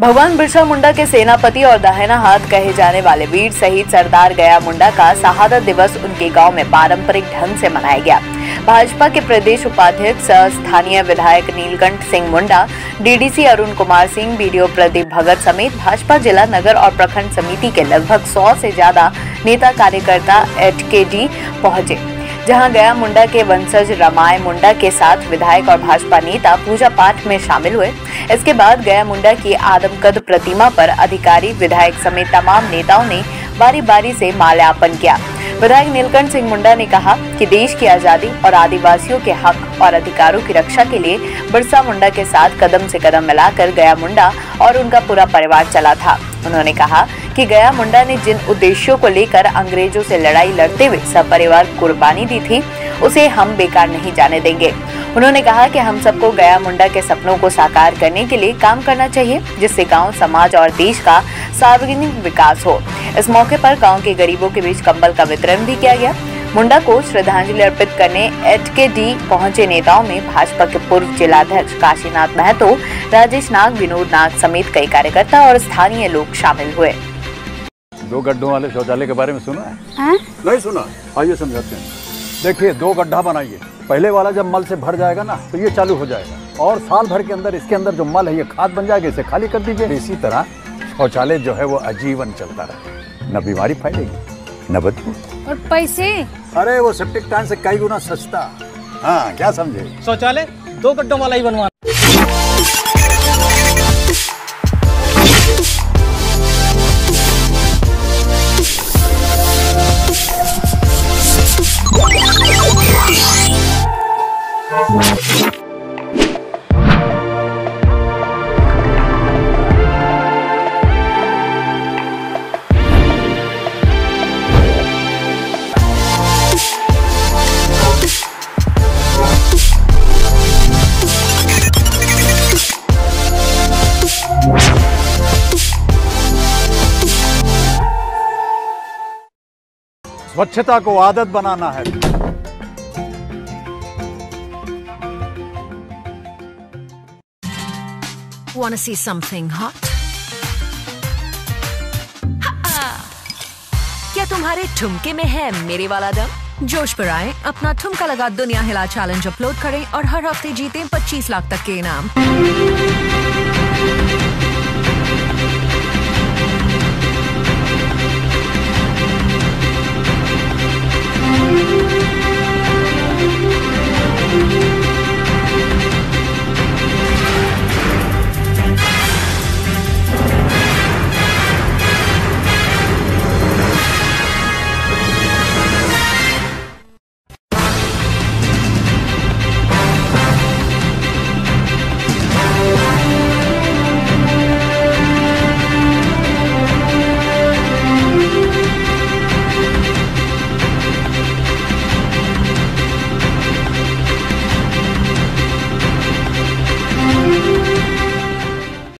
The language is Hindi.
भगवान बिरसा मुंडा के सेनापति और दाहिना हाथ कहे जाने वाले वीर शहीद सरदार गया मुंडा का शहादत दिवस उनके गांव में पारंपरिक ढंग से मनाया गया। भाजपा के प्रदेश उपाध्यक्ष सह स्थानीय विधायक नीलकंठ सिंह मुंडा, डीडीसी अरुण कुमार सिंह, बीडीओ प्रदीप भगत समेत भाजपा जिला, नगर और प्रखंड समिति के लगभग 100 से ज्यादा नेता कार्यकर्ता एटकेडी पहुंचे, जहां गया मुंडा के वंशज रमाय मुंडा के साथ विधायक और भाजपा नेता पूजा पाठ में शामिल हुए। इसके बाद गया मुंडा की आदमकद प्रतिमा पर अधिकारी, विधायक समेत तमाम नेताओं ने बारी बारी से माल्यार्पण किया। विधायक नीलकंठ सिंह मुंडा ने कहा कि देश की आजादी और आदिवासियों के हक और अधिकारों की रक्षा के लिए बिरसा मुंडा के साथ कदम से कदम मिलाकर गया मुंडा और उनका पूरा परिवार चला था। उन्होंने कहा कि गया मुंडा ने जिन उद्देश्यों को लेकर अंग्रेजों से लड़ाई लड़ते हुए सपरिवार कुर्बानी दी थी, उसे हम बेकार नहीं जाने देंगे। उन्होंने कहा कि हम सबको गया मुंडा के सपनों को साकार करने के लिए काम करना चाहिए, जिससे गांव, समाज और देश का सार्वजनिक विकास हो। इस मौके पर गांव के गरीबों के बीच कंबल का वितरण भी किया गया। मुंडा को श्रद्धांजलि अर्पित करने एटकेडी पहुंचे नेताओं में भाजपा के पूर्व जिलाध्यक्ष काशीनाथ महतो, राजेश नाग, विनोद नाग समेत कई कार्यकर्ता और स्थानीय लोग शामिल हुए। दो गड्ढों वाले शौचालय के बारे में सुना है? नहीं सुना, आइए समझाते हैं। देखिए, दो गड्ढा बनाइए, पहले वाला जब मल से भर जाएगा ना तो ये चालू हो जाएगा और साल भर के अंदर इसके अंदर जो मल है ये खाद बन जाएगा, इसे खाली कर दीजिए। इसी तरह शौचालय जो है वो आजीवन चलता रहे, न बीमारी फैलेगी न बदबू। और पैसे? अरे वो सेप्टिक टैंक से कई गुना सस्ता। हाँ, क्या समझे, शौचालय दो गड्ढों वाला ही बनवा। स्वच्छता को आदत बनाना है। Want to see something hot? क्या तुम्हारे ठुमके में है मेरे वाला दम? जोश पर आए, अपना ठुमका लगा दुनिया हिला चैलेंज अपलोड करें और हर हफ्ते जीतें 25 लाख तक के इनाम।